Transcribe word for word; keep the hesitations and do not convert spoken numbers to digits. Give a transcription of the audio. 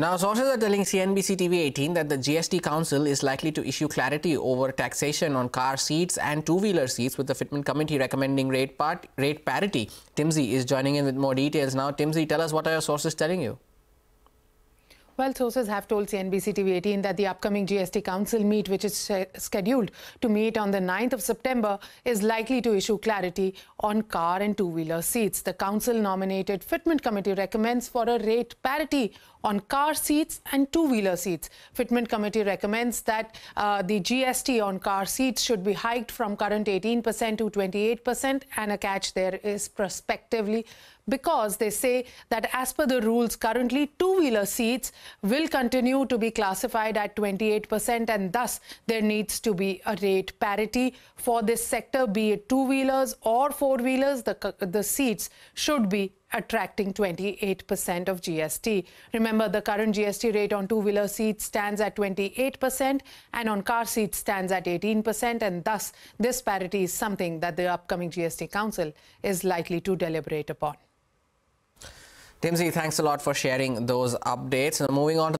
Now, sources are telling C N B C T V eighteen that the G S T Council is likely to issue clarity over taxation on car seats and two-wheeler seats, with the Fitment Committee recommending rate, part, rate parity. Timsy is joining in with more details now. Timsy, tell us, what are your sources telling you? Well, sources have told C N B C T V eighteen that the upcoming G S T Council meet, which is scheduled to meet on the ninth of September, is likely to issue clarity on car and two-wheeler seats. The Council-nominated Fitment Committee recommends for a rate parity on car seats and two-wheeler seats. Fitment Committee recommends that uh, the G S T on car seats should be hiked from current eighteen percent to twenty-eight percent, and a catch there is prospectively, because they say that as per the rules currently, two-wheeler seats will continue to be classified at twenty-eight percent, and thus there needs to be a rate parity for this sector, be it two-wheelers or four-wheelers. The, the seats should be attracting twenty-eight percent of G S T. Remember, the current G S T rate on two-wheeler seats stands at twenty-eight percent and on car seats stands at eighteen percent, and thus this parity is something that the upcoming G S T Council is likely to deliberate upon. Timsy, thanks a lot for sharing those updates. Now, moving on to